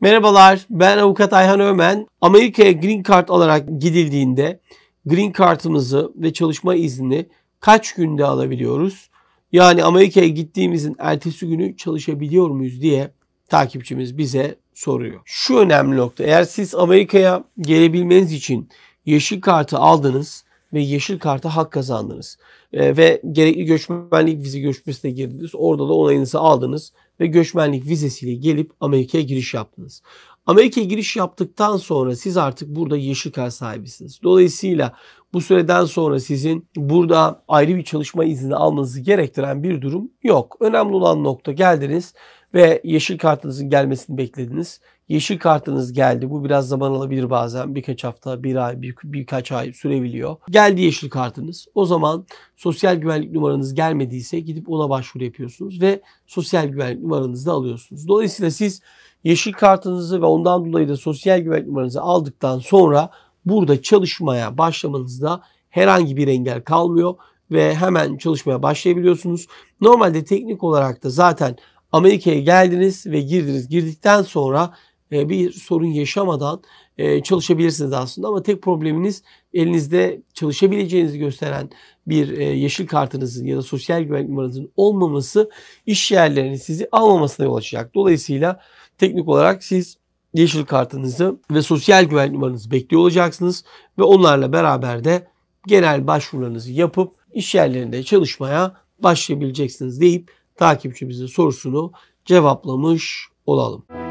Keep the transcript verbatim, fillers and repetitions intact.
Merhabalar, ben Avukat Ayhan Öğmen. Amerika'ya Green Card alarak gidildiğinde Green Card'ımızı ve çalışma iznini kaç günde alabiliyoruz? Yani Amerika'ya gittiğimizin ertesi günü çalışabiliyor muyuz diye takipçimiz bize soruyor. Şu önemli nokta, eğer siz Amerika'ya gelebilmeniz için yeşil kartı aldınız ve yeşil karta hak kazandınız e, ve gerekli göçmenlik vize görüşmesine girdiniz. Orada da onayınızı aldınız ve göçmenlik vizesiyle gelip Amerika'ya giriş yaptınız. Amerika'ya giriş yaptıktan sonra siz artık burada yeşil kart sahibisiniz. Dolayısıyla bu süreden sonra sizin burada ayrı bir çalışma izni almanızı gerektiren bir durum yok. Önemli olan nokta, geldiniz ve yeşil kartınızın gelmesini beklediniz. Yeşil kartınız geldi. Bu biraz zaman alabilir bazen. Birkaç hafta, bir ay, bir, birkaç ay sürebiliyor. Geldi yeşil kartınız. O zaman sosyal güvenlik numaranız gelmediyse gidip ona başvuru yapıyorsunuz ve sosyal güvenlik numaranızı da alıyorsunuz. Dolayısıyla siz yeşil kartınızı ve ondan dolayı da sosyal güvenlik numaranızı aldıktan sonra burada çalışmaya başlamanızda herhangi bir engel kalmıyor ve hemen çalışmaya başlayabiliyorsunuz. Normalde teknik olarak da zaten Amerika'ya geldiniz ve girdiniz. Girdikten sonra bir sorun yaşamadan çalışabilirsiniz aslında, ama tek probleminiz elinizde çalışabileceğinizi gösteren bir yeşil kartınızın ya da sosyal güvenlik numaranızın olmaması iş yerlerinin sizi almamasına yol açacak. Dolayısıyla teknik olarak siz yeşil kartınızı ve sosyal güvenlik numaranızı bekliyor olacaksınız ve onlarla beraber de genel başvurularınızı yapıp iş yerlerinde çalışmaya başlayabileceksiniz deyip takipçimizin sorusunu cevaplamış olalım.